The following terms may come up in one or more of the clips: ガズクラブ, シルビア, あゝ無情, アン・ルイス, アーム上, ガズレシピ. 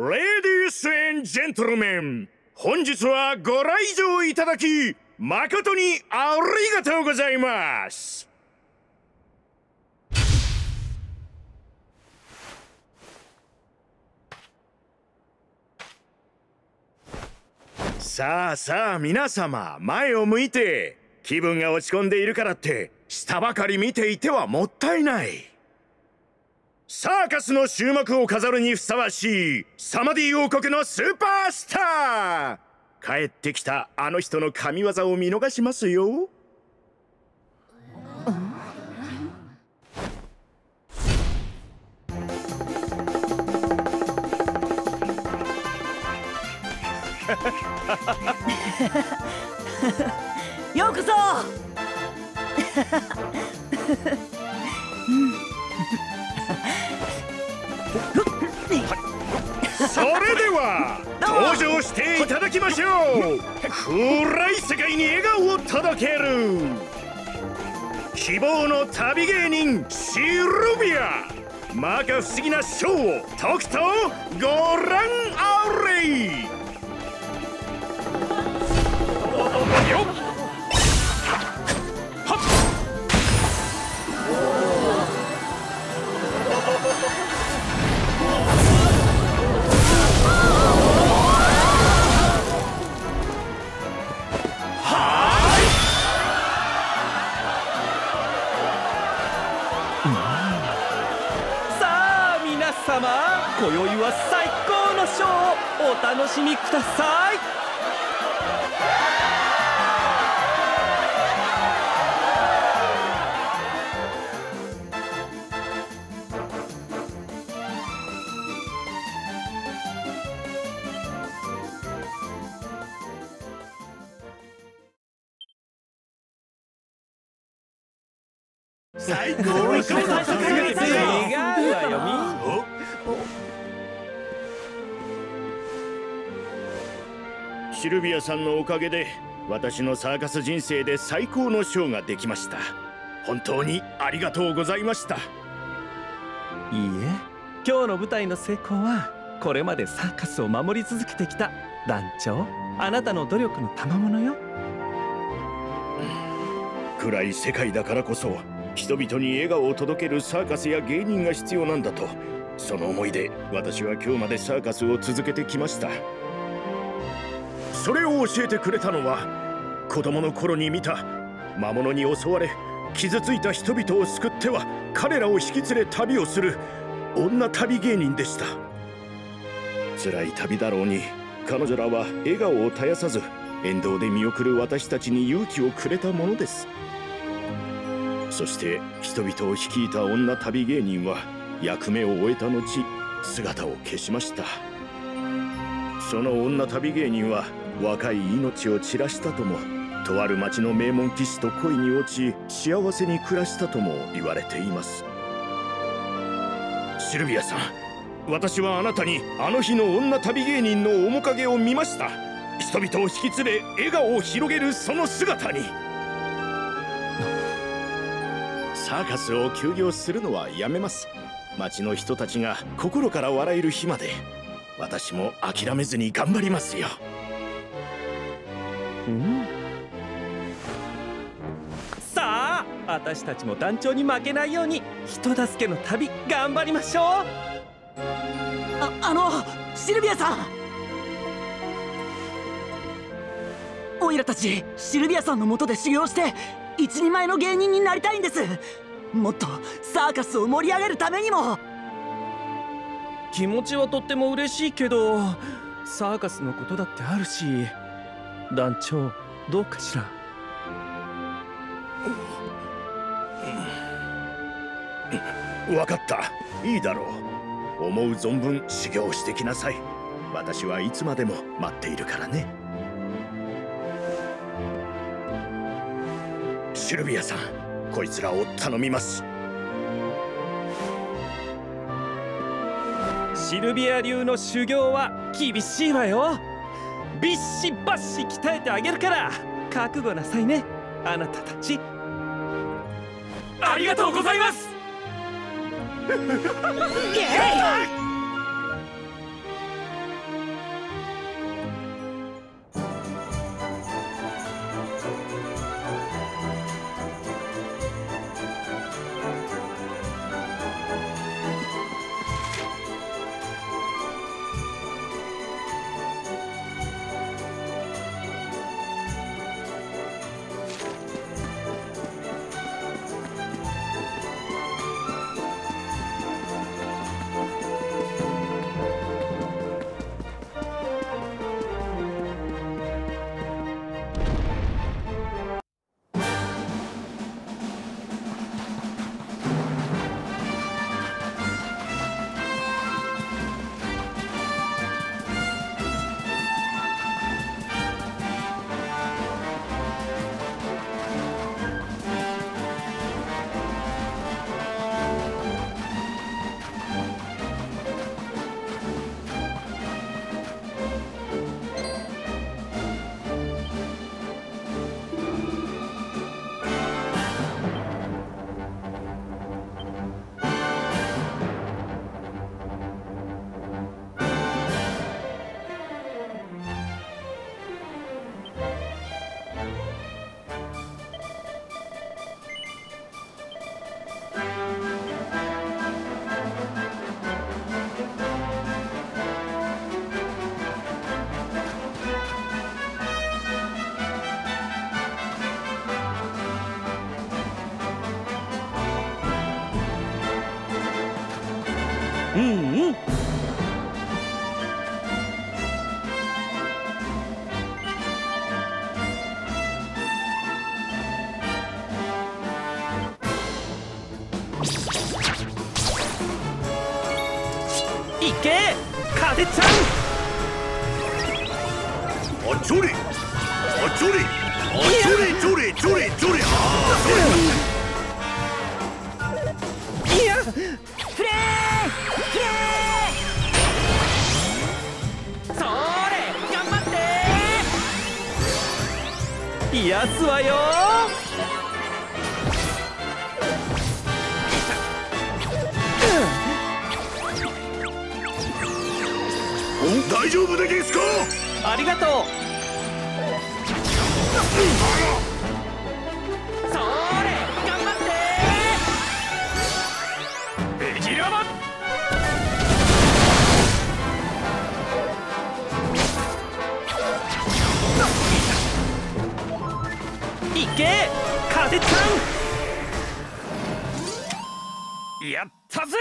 レディース&ジェントルメン、本日はご来場いただき誠にありがとうございます。さあさあ皆様、前を向いて。気分が落ち込んでいるからって下ばかり見ていてはもったいない。サーカスの終幕を飾るにふさわしいサマディ王国のスーパースター、帰ってきたあの人の神業を見逃しますよ。ようこそそれでは登場していただきましょう。暗い世界に笑顔を届ける希望の旅芸人シルビア、摩訶不思議なショーをとくとご覧あれ。今宵は最高のショーをお楽しみください。最高のショーだよ。シルビアさんのおかげで私のサーカス人生で最高のショーができました。本当にありがとうございました。いいえ、今日の舞台の成功はこれまでサーカスを守り続けてきた団長、あなたの努力の賜物よ。暗い世界だからこそ人々に笑顔を届けるサーカスや芸人が必要なんだと、その思いで私は今日までサーカスを続けてきました。それを教えてくれたのは、子供の頃に見た魔物に襲われ傷ついた人々を救っては彼らを引き連れ旅をする女旅芸人でした。辛い旅だろうに彼女らは笑顔を絶やさず沿道で見送る私たちに勇気をくれたものです。そして人々を率いた女旅芸人は役目を終えた後姿を消しました。その女旅芸人は若い命を散らしたとも、とある町の名門騎士と恋に落ち幸せに暮らしたとも言われています。シルビアさん、私はあなたにあの日の女旅芸人の面影を見ました。人々を引き連れ笑顔を広げるその姿に。サーカスを休業するのはやめます。町の人たちが心から笑える日まで私も諦めずに頑張りますよ。さあ私たちも団長に負けないように人助けの旅頑張りましょう。あのシルビアさん、オイラたちシルビアさんのもとで修行して一人前の芸人になりたいんです。もっとサーカスを盛り上げるためにも。気持ちはとっても嬉しいけど、サーカスのことだってあるし。団長、どうかしら。分かった、いいだろう。思う存分修行してきなさい。私はいつまでも待っているからね。シルビアさん、こいつらを頼みます。シルビア流の修行は厳しいわよ。ビッシバッシ鍛えてあげるから覚悟なさいね、あなたたち。ありがとうございます。うんうん。いけ、風ちゃん。あちょり、あちょり、あちょり、ちょり、ちょり、ちょり、ああ。癒すわよ。うん、大丈夫でげすか。ありがとう。それ、頑張って。ベジラマ。いけ、風ちゃん。やったぜ。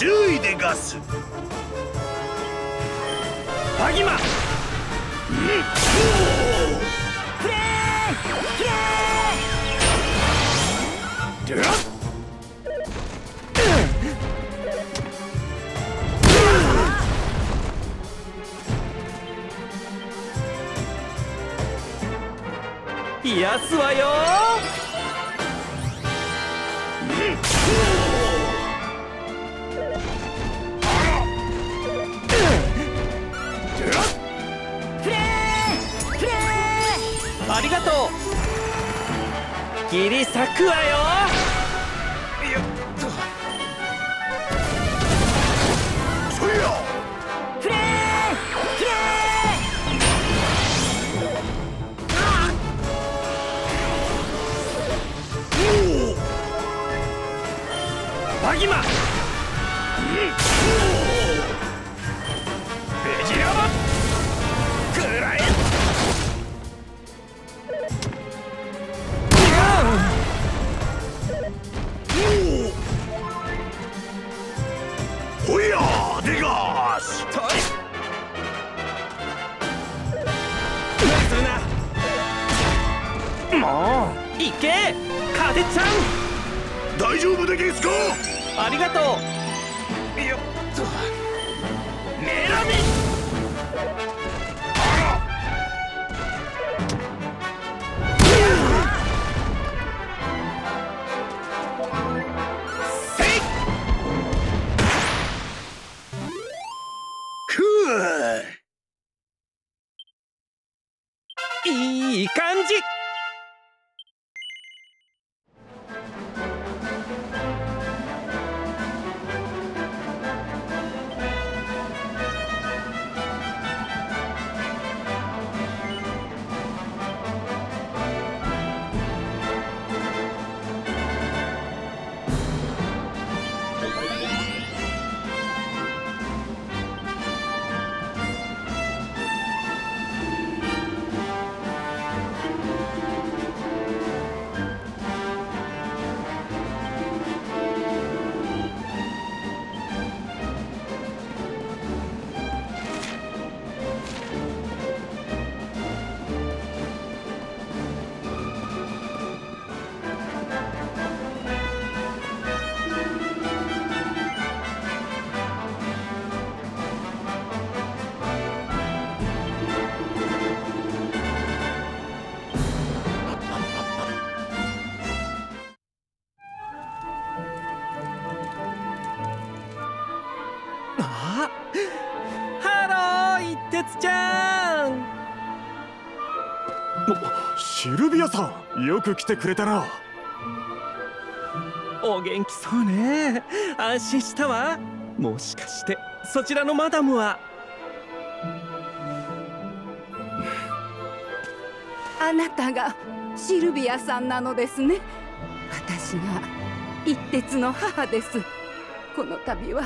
注意でガス。パギマ。クレーンクレーン。癒すわよー。ありがとう。切り裂くわよ。よっと。そりゃ。フレーンフレーン。バギマ。ベジラマ。くらえ。いけカデちゃん、大丈夫でげすか。ありがとう。よっとメラミせいくーいい感じ。ちゃん、シルビアさん、よく来てくれたな。お元気そうね。安心したわ。もしかしてそちらのマダムはあなたがシルビアさんなのですね。私が一徹の母です。この度は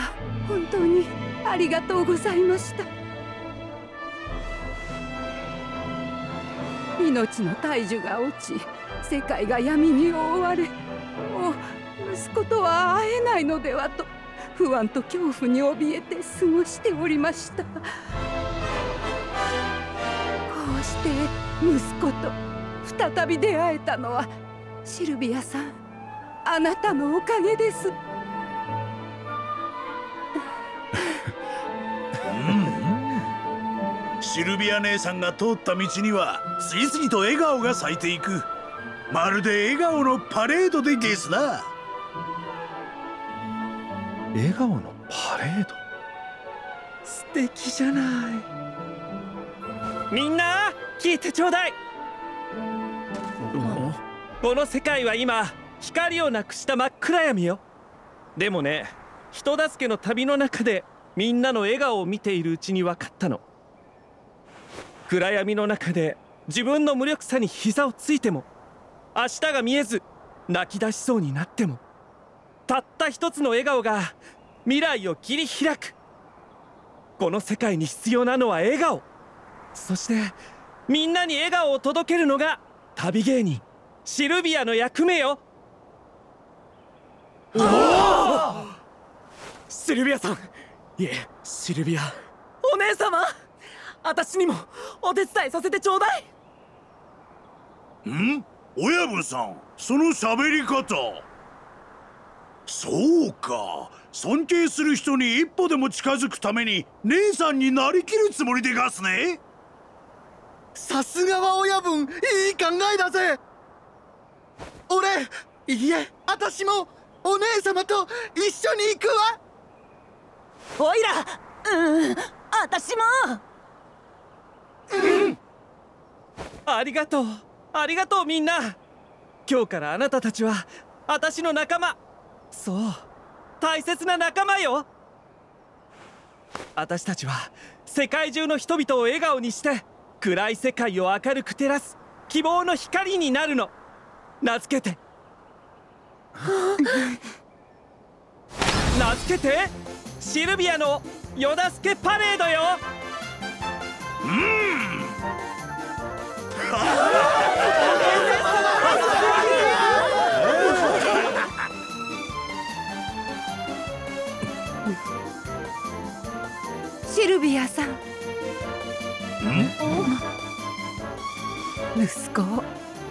本当にありがとうございました。命の大樹が落ち、世界が闇に覆われ、もう息子とは会えないのではと不安と恐怖に怯えて過ごしておりました。こうして息子と再び出会えたのはシルビアさん、あなたのおかげです。シルビア姉さんが通った道には次々と笑顔が咲いていく。まるで笑顔のパレードでゲスな。笑顔のパレード、素敵じゃない。みんな聞いてちょうだい。この世界は今光をなくした真っ暗闇よ。でもね、人助けの旅の中でみんなの笑顔を見ているうちに分かったの。暗闇の中で自分の無力さに膝をついても、明日が見えず泣き出しそうになっても、たった一つの笑顔が未来を切り開く。この世界に必要なのは笑顔。そしてみんなに笑顔を届けるのが旅芸人シルビアの役目よ。おお、素シルビアさん、いえシルビアお姉様、私にもお手伝いさせてちょうだい。ん？親分さん、その喋り方。そうか、尊敬する人に一歩でも近づくために姉さんになりきるつもりでガスね。さすがは親分、いい考えだぜ。俺、いいえ私もお姉様と一緒に行くわ。おいら、私も。うん、ありがとう、ありがとうみんな。今日からあなたたちは私の仲間。そう、大切な仲間よ。私たちは世界中の人々を笑顔にして暗い世界を明るく照らす希望の光になるの。名付けて名付けてシルビアのよだすけパレードよ。シルビアさん、息子を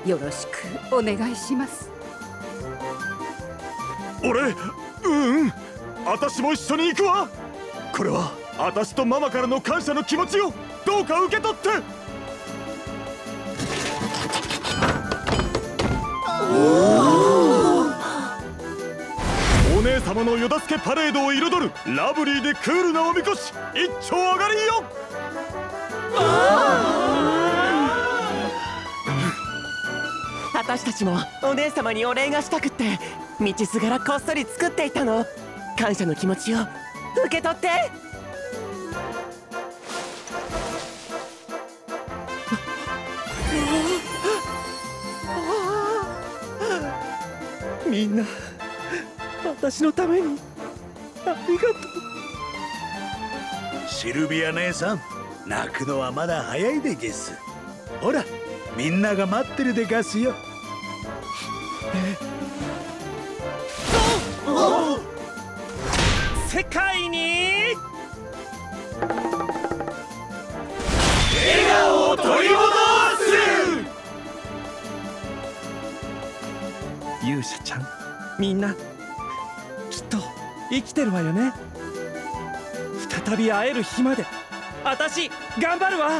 よろしくお願いします。俺、私も一緒に行くわ。これは私とママからの感謝の気持ちをどうか受け取って。お姉様のよだすけパレードを彩るラブリーでクールなおみこし、一丁上がりよ。私たちもお姉様にお礼がしたくって道すがらこっそり作っていたの。感謝の気持ちを受け取って。みんな私のためにありがとう。シルビア姉さん、泣くのはまだ早いでゲス。ほら、みんなが待ってるでガスよ。世界に笑顔を取り戻す。勇者ちゃん、みんなきっと生きてるわよね。再び会える日まで私頑張るわ。